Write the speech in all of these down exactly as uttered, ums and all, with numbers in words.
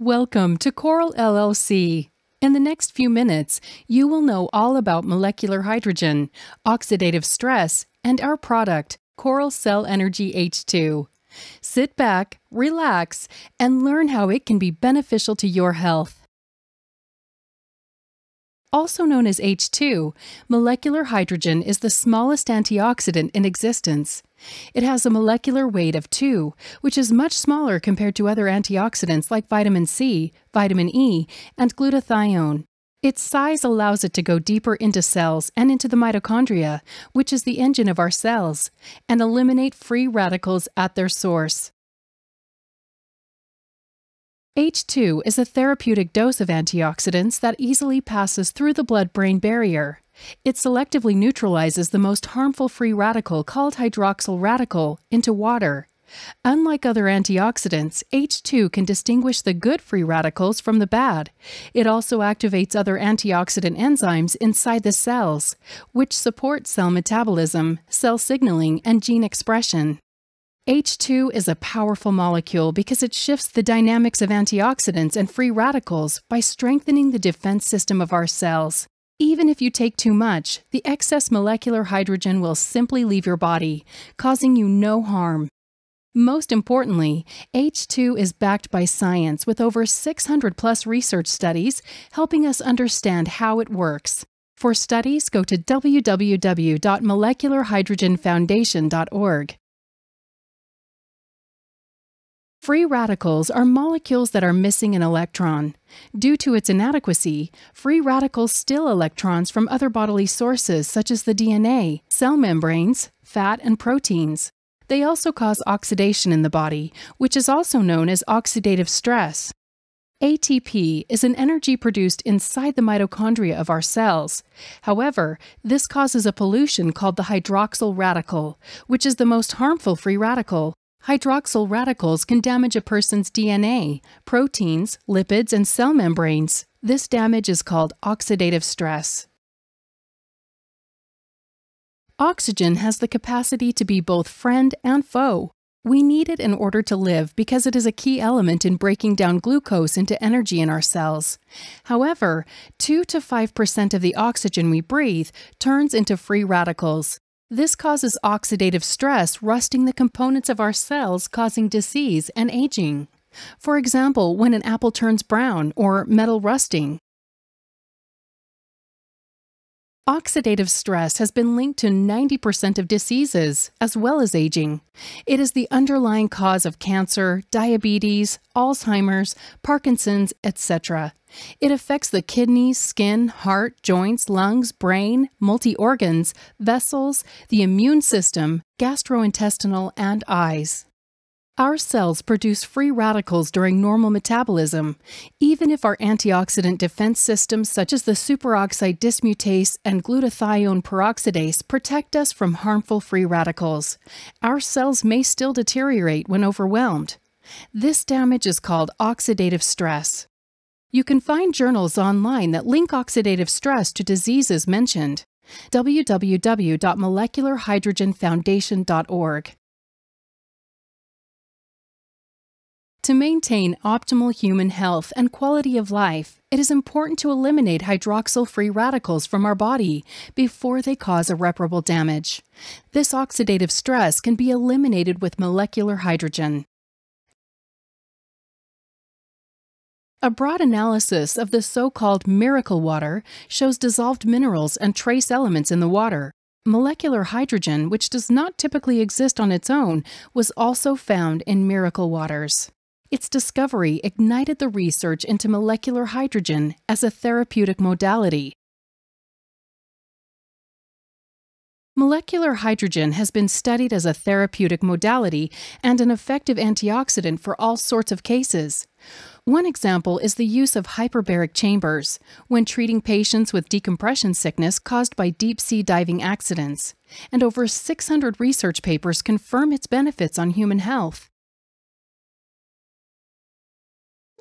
Welcome to Coral L L C. In the next few minutes, you will know all about molecular hydrogen, oxidative stress, and our product, Coral Cell Energy H two. Sit back, relax, and learn how it can be beneficial to your health. Also known as H two, molecular hydrogen is the smallest antioxidant in existence. It has a molecular weight of two, which is much smaller compared to other antioxidants like vitamin C, vitamin E, and glutathione. Its size allows it to go deeper into cells and into the mitochondria, which is the engine of our cells, and eliminate free radicals at their source. H two is a therapeutic dose of antioxidants that easily passes through the blood-brain barrier. It selectively neutralizes the most harmful free radical called hydroxyl radical into water. Unlike other antioxidants, H two can distinguish the good free radicals from the bad. It also activates other antioxidant enzymes inside the cells, which support cell metabolism, cell signaling, and gene expression. H two is a powerful molecule because it shifts the dynamics of antioxidants and free radicals by strengthening the defense system of our cells. Even if you take too much, the excess molecular hydrogen will simply leave your body, causing you no harm. Most importantly, H two is backed by science with over six hundred plus research studies helping us understand how it works. For studies, go to w w w dot molecular hydrogen foundation dot org. Free radicals are molecules that are missing an electron. Due to its inadequacy, free radicals steal electrons from other bodily sources such as the D N A, cell membranes, fat, and proteins. They also cause oxidation in the body, which is also known as oxidative stress. A T P is an energy produced inside the mitochondria of our cells. However, this causes a pollution called the hydroxyl radical, which is the most harmful free radical. Hydroxyl radicals can damage a person's D N A, proteins, lipids, and cell membranes. This damage is called oxidative stress. Oxygen has the capacity to be both friend and foe. We need it in order to live because it is a key element in breaking down glucose into energy in our cells. However, two to five percent of the oxygen we breathe turns into free radicals. This causes oxidative stress, rusting the components of our cells, causing disease and aging. For example, when an apple turns brown or metal rusting. Oxidative stress has been linked to ninety percent of diseases, as well as aging. It is the underlying cause of cancer, diabetes, Alzheimer's, Parkinson's, et cetera. It affects the kidneys, skin, heart, joints, lungs, brain, multi-organs, vessels, the immune system, gastrointestinal, and eyes. Our cells produce free radicals during normal metabolism, even if our antioxidant defense systems such as the superoxide dismutase and glutathione peroxidase protect us from harmful free radicals. Our cells may still deteriorate when overwhelmed. This damage is called oxidative stress. You can find journals online that link oxidative stress to diseases mentioned. w w w dot molecular hydrogen foundation dot org. To maintain optimal human health and quality of life, it is important to eliminate hydroxyl free radicals from our body before they cause irreparable damage. This oxidative stress can be eliminated with molecular hydrogen. A broad analysis of the so-called miracle water shows dissolved minerals and trace elements in the water. Molecular hydrogen, which does not typically exist on its own, was also found in miracle waters. Its discovery ignited the research into molecular hydrogen as a therapeutic modality. Molecular hydrogen has been studied as a therapeutic modality and an effective antioxidant for all sorts of cases. One example is the use of hyperbaric chambers when treating patients with decompression sickness caused by deep-sea diving accidents, and over six hundred research papers confirm its benefits on human health.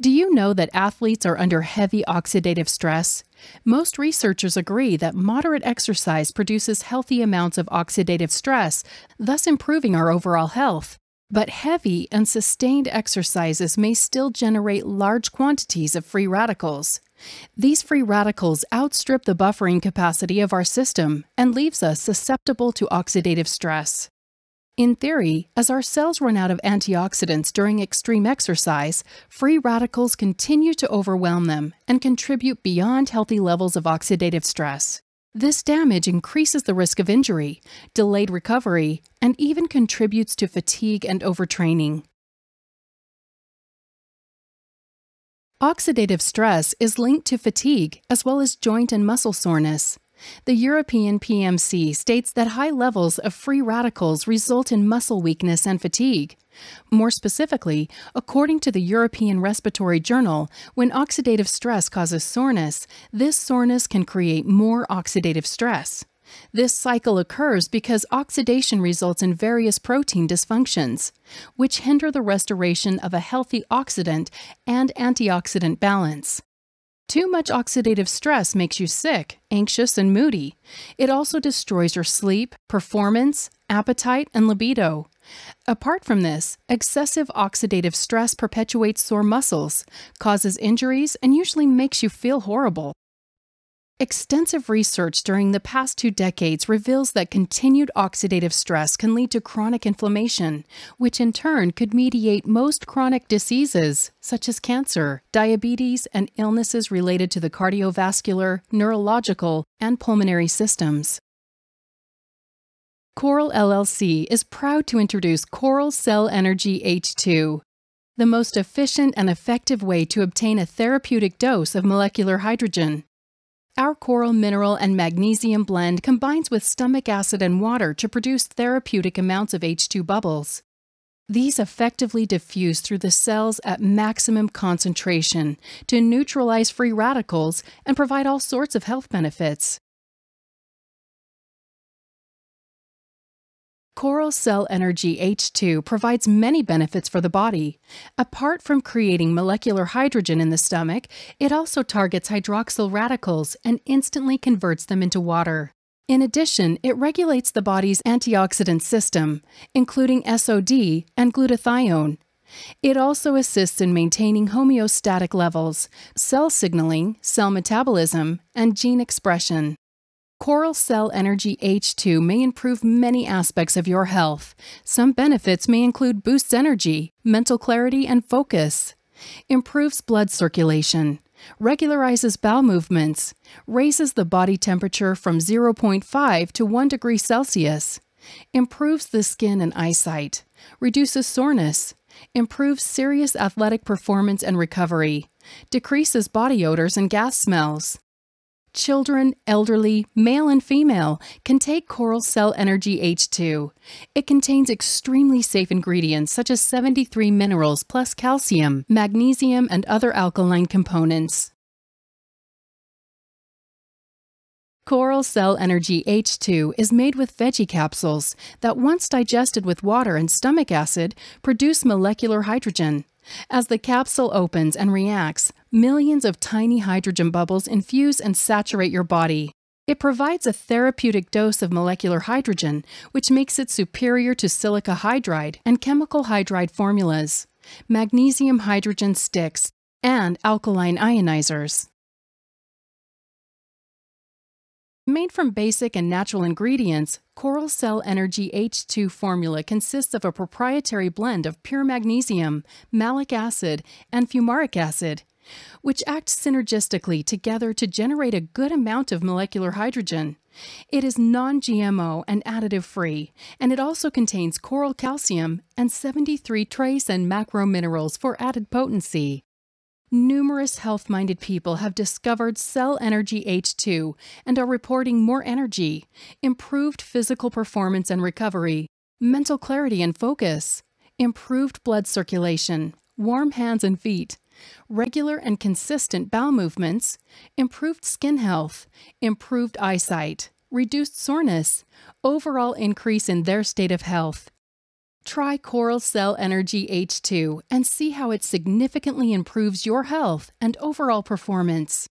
Do you know that athletes are under heavy oxidative stress? Most researchers agree that moderate exercise produces healthy amounts of oxidative stress, thus improving our overall health. But heavy, unsustained exercises may still generate large quantities of free radicals. These free radicals outstrip the buffering capacity of our system and leaves us susceptible to oxidative stress. In theory, as our cells run out of antioxidants during extreme exercise, free radicals continue to overwhelm them and contribute beyond healthy levels of oxidative stress. This damage increases the risk of injury, delayed recovery, and even contributes to fatigue and overtraining. Oxidative stress is linked to fatigue as well as joint and muscle soreness. The European P M C states that high levels of free radicals result in muscle weakness and fatigue. More specifically, according to the European Respiratory Journal, when oxidative stress causes soreness, this soreness can create more oxidative stress. This cycle occurs because oxidation results in various protein dysfunctions, which hinder the restoration of a healthy oxidant and antioxidant balance. Too much oxidative stress makes you sick, anxious, and moody. It also destroys your sleep, performance, appetite, and libido. Apart from this, excessive oxidative stress perpetuates sore muscles, causes injuries, and usually makes you feel horrible. Extensive research during the past two decades reveals that continued oxidative stress can lead to chronic inflammation, which in turn could mediate most chronic diseases, such as cancer, diabetes, and illnesses related to the cardiovascular, neurological, and pulmonary systems. Coral L L C is proud to introduce Coral Cell Energy H two. The most efficient and effective way to obtain a therapeutic dose of molecular hydrogen. Our coral mineral and magnesium blend combines with stomach acid and water to produce therapeutic amounts of H two bubbles. These effectively diffuse through the cells at maximum concentration to neutralize free radicals and provide all sorts of health benefits. Coral Cell Energy H two provides many benefits for the body. Apart from creating molecular hydrogen in the stomach, it also targets hydroxyl radicals and instantly converts them into water. In addition, it regulates the body's antioxidant system, including S O D and glutathione. It also assists in maintaining homeostatic levels, cell signaling, cell metabolism, and gene expression. Coral Cell Energy H two may improve many aspects of your health. Some benefits may include boosts energy, mental clarity and focus, improves blood circulation, regularizes bowel movements, raises the body temperature from zero point five to one degree Celsius, improves the skin and eyesight, reduces soreness, improves serious athletic performance and recovery, decreases body odors and gas smells. Children, elderly, male and female can take Coral Cell Energy H two. It contains extremely safe ingredients such as seventy-three minerals plus calcium, magnesium, and other alkaline components. Coral Cell Energy H two is made with veggie capsules that, once digested with water and stomach acid, produce molecular hydrogen. As the capsule opens and reacts, millions of tiny hydrogen bubbles infuse and saturate your body. It provides a therapeutic dose of molecular hydrogen, which makes it superior to silica hydride and chemical hydride formulas, magnesium hydrogen sticks, and alkaline ionizers. Made from basic and natural ingredients, Coral Cell Energy H two formula consists of a proprietary blend of pure magnesium, malic acid, and fumaric acid, which act synergistically together to generate a good amount of molecular hydrogen. It is non-G M O and additive-free, and it also contains coral calcium and seventy-three trace and macro minerals for added potency. Numerous health-minded people have discovered Cell Energy H two and are reporting more energy, improved physical performance and recovery, mental clarity and focus, improved blood circulation, warm hands and feet, regular and consistent bowel movements, improved skin health, improved eyesight, reduced soreness, overall increase in their state of health. Try Coral Cell Energy H two and see how it significantly improves your health and overall performance.